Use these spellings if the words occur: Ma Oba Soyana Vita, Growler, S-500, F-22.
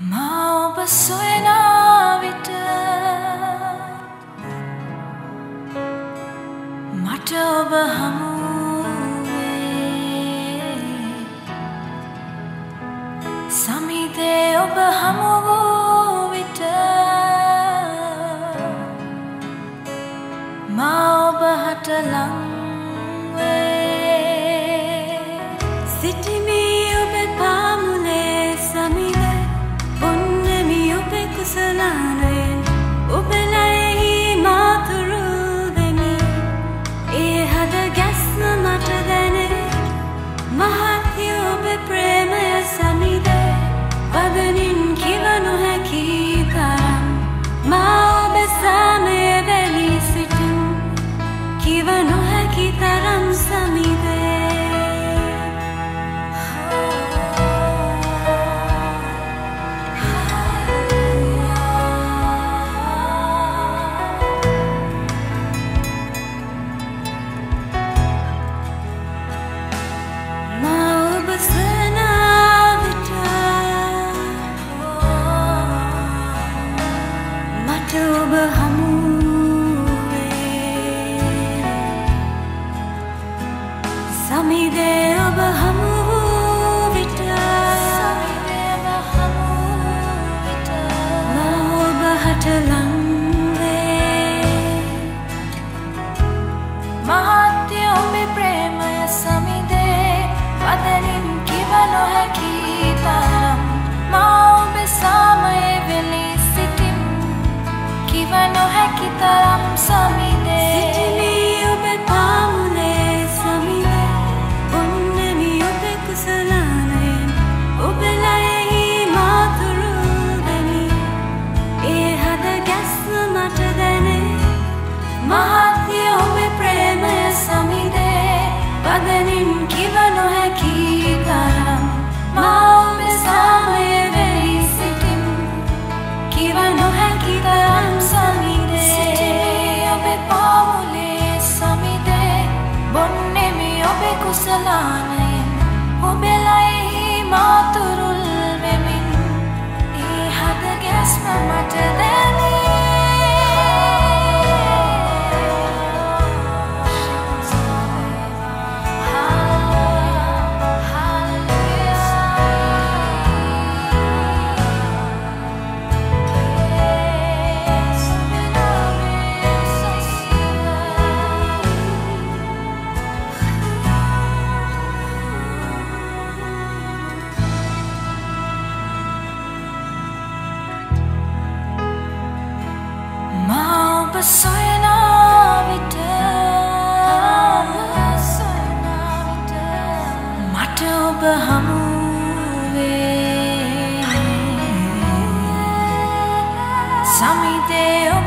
Ma Oba Soyana Vita, Mata Oba Hamuwe, Samite Oba Hamuwe Vita, Ma Oba Hata Langwe, Siti Mi Obe Pamule Samile. Salanayen ubelayi maturu deni e hada gasna mata deni mahathi obe premaya samide badanin kivanu hakikaram ma obe same veli situ kivanu hakitaram samide Kusalanen, obelai maturul memin, ihad gasma matadeni. Ma Oba Soyana Vita, Mata Oba Hamuwe, Samite.